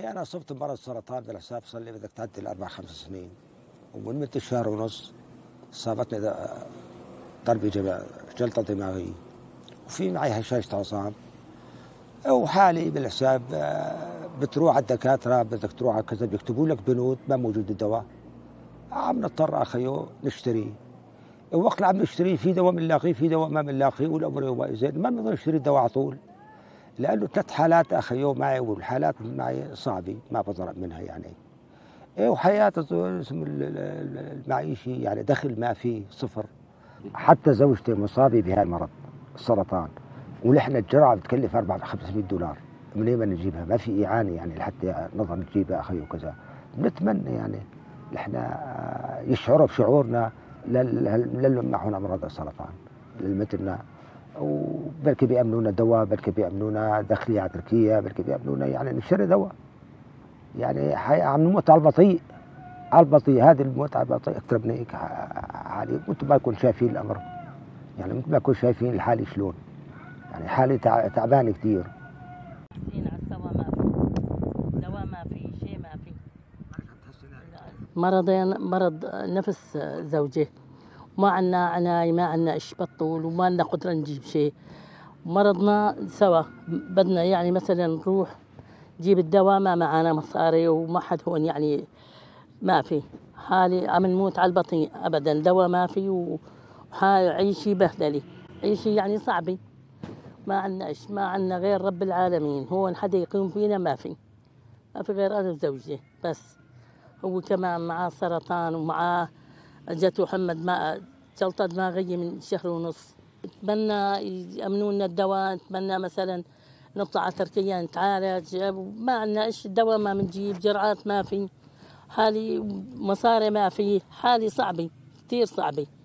إيه أنا صبت مرض سرطان بالحساب صار لي بدك تعدي الأربع 5 سنين، ومن مدة شهر ونص صابتني ضربة جلطة دماغية، وفي معي هشاشة عصام، وحالي بالحساب بتروح على الدكاترة بدك تروح على كذا بيكتبوا لك بنود ما موجود الدواء، عم نضطر أخيو نشتريه. وقت عم نشتريه في دواء بنلاقيه في دواء ما بنلاقيه، والأمر يومئذ ما بنقدر نشتري الدواء على طول، لأنه 3 حالات أخيو معي، والحالات معي صعبة ما بضرب منها يعني. وحياتي المعيشي يعني دخل ما فيه، صفر. حتى زوجتي مصابة بهذا المرض السرطان، ولحنا الجرعة بتكلف 400-500 دولار، منين ما نجيبها؟ ما في إعانة يعني لحتى نقدر نجيبها أخي وكذا. بنتمنى يعني نحنا يشعروا بشعورنا للي معهم أمراض السرطان مثلنا، وبلكي بيأمنونا دواء، بلكي بيأمنونا دخلية على تركيا، بلكي بيأمنونا يعني نشتري دواء. يعني عم نموت على البطيء، على البطيء، هذه الموت على البطيء أكثر من هيك حالي، وأنتم ما تكونوا شايفين الأمر، يعني ما تكونوا شايفين الحالة شلون، يعني حالي تعبانة كثير. قاعدين على السوا، ما في دواء، ما في شيء، ما في. مرض نفس زوجي، وما عندنا عناية، ما عندنا إيش بطول، وما عندنا قدرة نجيب شيء. مرضنا سوا، بدنا يعني مثلا نروح جيب الدواء ما معانا مصاري، وما حد هون يعني ما في. حالي عم نموت على البطيء ابدا، دواء ما في، وعيشي بهدلي، عيشي يعني صعبه. ما عندنا ايش، ما عندنا غير رب العالمين، هو حدا يقوم فينا ما في غير انا وزوجي بس. هو كمان معاه سرطان، ومعاه جاته محمد ما جلطه دماغيه من 1.5 شهر. اتمنى يامنوا لنا الدواء، اتمنى مثلا نطلع على تركيا نتعالج. ما عندنا ايش، الدواء ما بنجيب، جرعات ما في، حالي مصاري ما في، حالي صعبه كثير صعبه.